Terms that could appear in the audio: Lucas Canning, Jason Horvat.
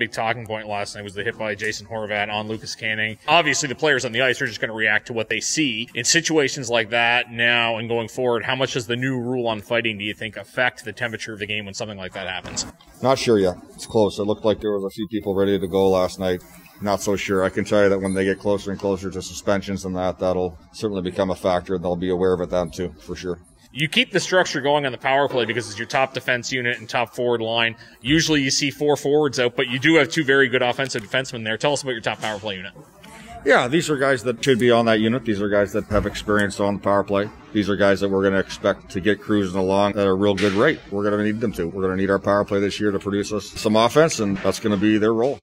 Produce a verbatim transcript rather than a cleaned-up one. Big talking point last night was the hit by Jason Horvat on Lucas Canning. Obviously, the players on the ice are just going to react to what they see. In situations like that now and going forward, how much does the new rule on fighting, do you think, affect the temperature of the game when something like that happens? Not sure yet. It's close. It looked like there was a few people ready to go last night. Not so sure. I can tell you that when they get closer and closer to suspensions and that, that'll certainly become a factor. They'll be aware of it then, too, for sure. You keep the structure going on the power play because it's your top defense unit and top forward line. Usually you see four forwards out, but you do have two very good offensive defensemen there. Tell us about your top power play unit. Yeah, these are guys that should be on that unit. These are guys that have experience on the power play. These are guys that we're going to expect to get cruising along at a real good rate. We're going to need them to. We're going to need our power play this year to produce us some offense, and that's going to be their role.